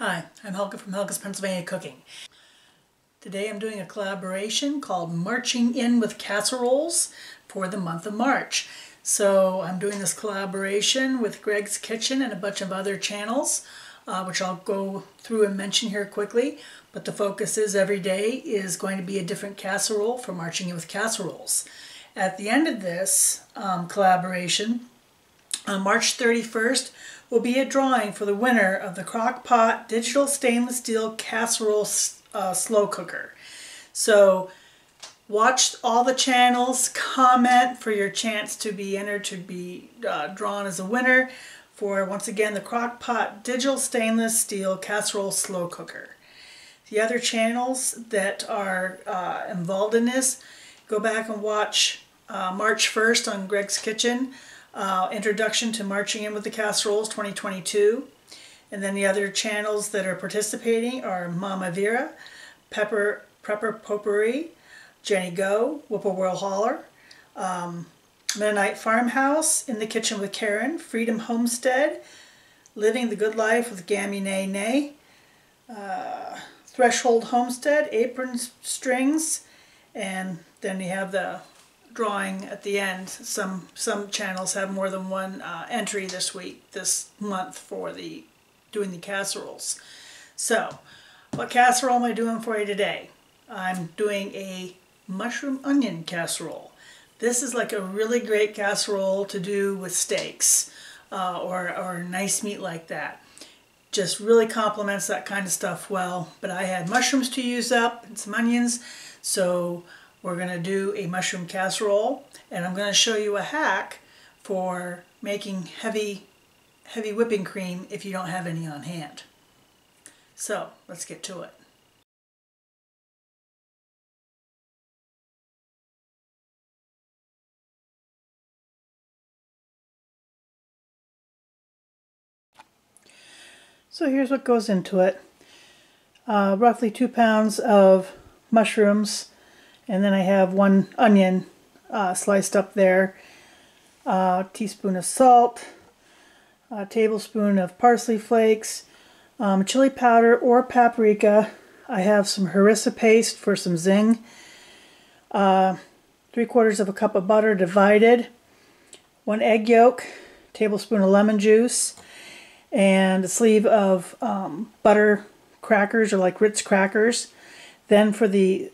Hi, I'm Helga from Helga's Pennsylvania Cooking. Today I'm doing a collaboration called Marching In With Casseroles for the month of March. So I'm doing this collaboration with Greg's Kitchen and a bunch of other channels, which I'll go through and mention here quickly. But the focus is every day is going to be a different casserole for Marching In With Casseroles. At the end of this collaboration, on March 31st, will be a drawing for the winner of the Crock-Pot Digital Stainless Steel Casserole Slow Cooker. So watch all the channels, comment for your chance to be entered to be drawn as a winner for, once again, the Crock-Pot Digital Stainless Steel Casserole Slow Cooker. The other channels that are involved in this, go back and watch March 1st on Greg's Kitchen, Introduction to Marching In With the Casseroles 2022, and then the other channels that are participating are Mama Vera, Prepper Potpouri, Jeni Gough, Whippoorwill Holler, Mennonite Farmhouse, In the Kitchen with Karen, Freedom Homestead, Living the Good Life with Grammie Nae Nae, Threshold Homestead, Apron Strings, and then you have the drawing at the end. Some channels have more than one entry this month for doing the casseroles. So what casserole am I doing for you today? I'm doing a mushroom onion casserole. This is like a really great casserole to do with steaks or nice meat like that. Just really complements that kind of stuff well. But I had mushrooms to use up and some onions, so we're going to do a mushroom casserole, and I'm going to show you a hack for making heavy whipping cream if you don't have any on hand. So let's get to it. So here's what goes into it. Roughly 2 pounds of mushrooms, and then I have one onion sliced up there, a teaspoon of salt, a tablespoon of parsley flakes, chili powder or paprika. I have some harissa paste for some zing, 3/4 cup of butter divided, 1 egg yolk, tablespoon of lemon juice, and a sleeve of butter crackers, or like Ritz crackers. Then for the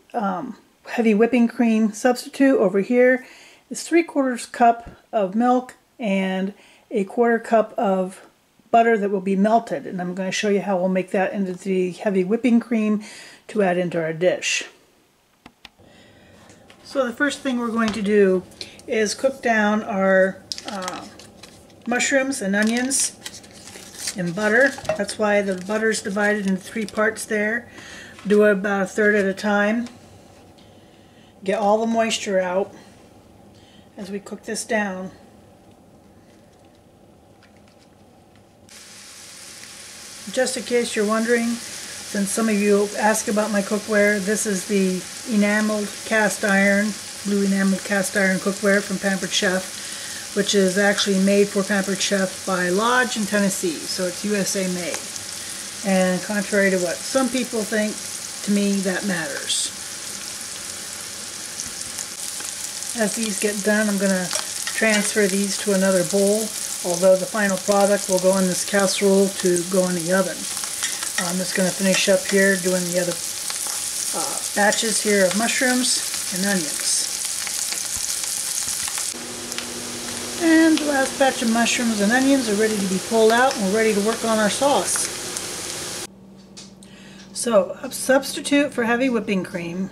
heavy whipping cream substitute over here is 3/4 cup of milk and 1/4 cup of butter that will be melted, and I'm going to show you how we'll make that into the heavy whipping cream to add into our dish. So the first thing we're going to do is cook down our mushrooms and onions in butter. That's why the butter's divided into 3 parts there. Do it about 1/3 at a time. Get all the moisture out as we cook this down. Just in case you're wondering, since some of you ask about my cookware, this is the enameled cast iron, blue enameled cast iron cookware from Pampered Chef, which is actually made for Pampered Chef by Lodge in Tennessee, so it's USA made. And contrary to what some people think, to me that matters. As these get done, I'm going to transfer these to another bowl, although the final product will go in this casserole to go in the oven. I'm just going to finish up here doing the other batches here of mushrooms and onions. And the last batch of mushrooms and onions are ready to be pulled out, and we're ready to work on our sauce. So a substitute for heavy whipping cream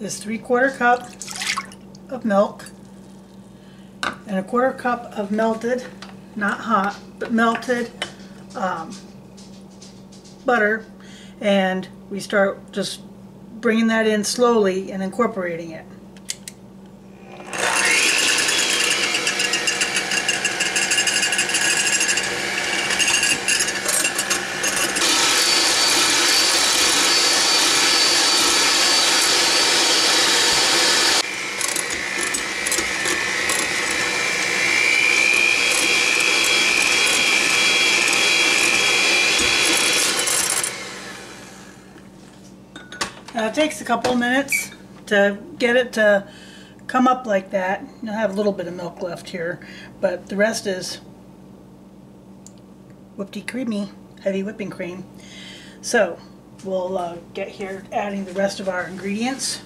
is 3/4 cup of milk and 1/4 cup of melted, not hot, but melted butter, and we start just bringing that in slowly and incorporating it. It takes a couple of minutes to get it to come up like that. You'll have a little bit of milk left here, but the rest is whippy creamy, heavy whipping cream. So we'll get here adding the rest of our ingredients.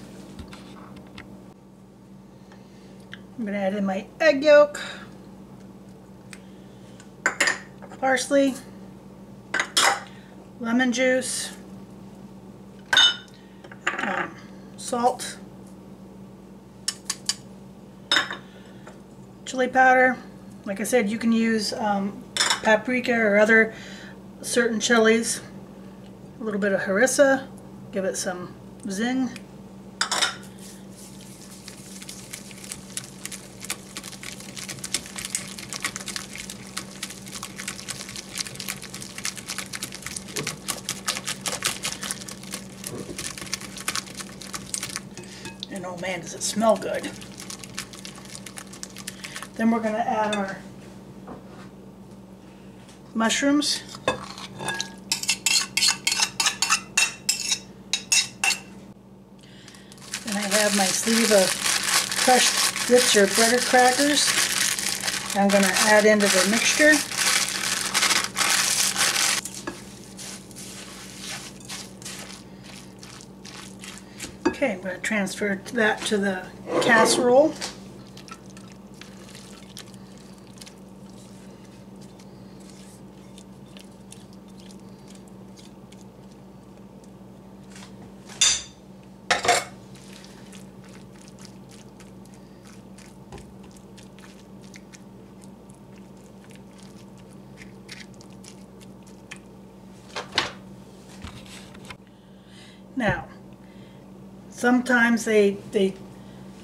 I'm going to add in my egg yolk, parsley, lemon juice, salt, chili powder. Like I said, you can use paprika or other certain chilies. A little bit of harissa, give it some zing. And oh man, does it smell good. Then we're going to add our mushrooms. And I have my sleeve of crushed grits or butter crackers. I'm going to add into the mixture. Okay, I'm going to transfer that to the casserole. Now, sometimes the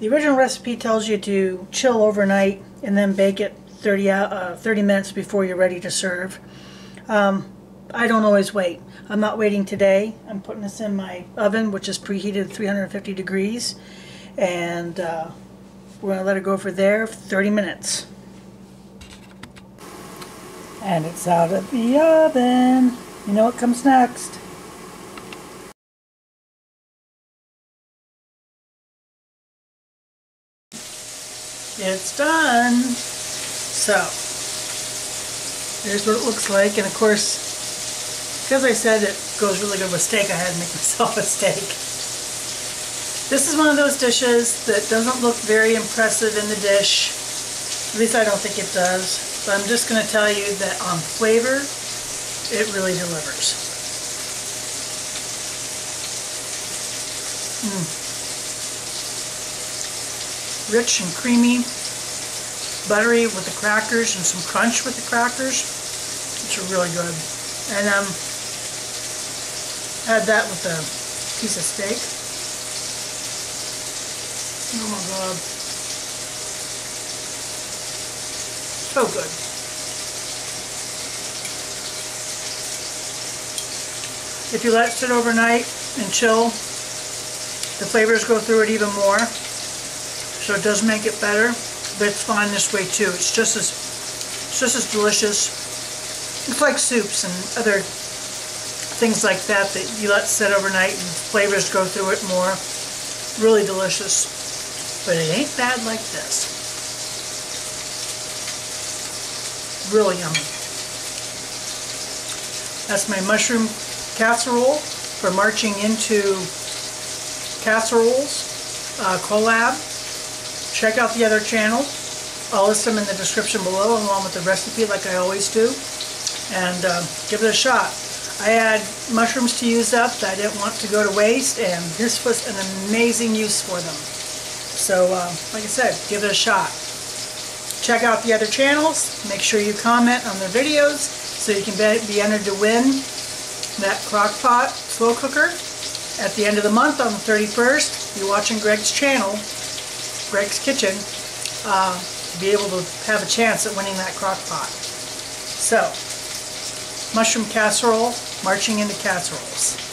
original recipe tells you to chill overnight and then bake it 30 minutes before you're ready to serve. I don't always wait. I'm not waiting today. I'm putting this in my oven, which is preheated at 350 degrees, and we're going to let it go for there for 30 minutes. And it's out of the oven. You know what comes next. It's done. So there's what it looks like, and of course, because I said it goes really good with steak, I had to make myself a steak. This is one of those dishes that doesn't look very impressive in the dish. At least I don't think it does. But I'm just going to tell you that on flavor, it really delivers. Rich and creamy, buttery with the crackers and some crunch with the crackers. It's really good. And add that with a piece of steak. Oh my God. So good. If you let it sit overnight and chill, the flavors go through it even more. So it does make it better, but it's fine this way too. It's just as delicious. It's like soups and other things like that that you let set overnight and flavors go through it more. Really delicious, but it ain't bad like this. Really yummy. That's my mushroom casserole for Marching Into Casseroles collab. Check out the other channels. I'll list them in the description below along with the recipe like I always do. And give it a shot. I had mushrooms to use up that I didn't want to go to waste, and this was an amazing use for them. So like I said, give it a shot. Check out the other channels. Make sure you comment on their videos so you can be entered to win that Crock-Pot slow cooker. At the end of the month on the 31st, you're watching Greg's channel, Greg's Kitchen, to be able to have a chance at winning that Crock-Pot. So, mushroom casserole, Marching Into Casseroles.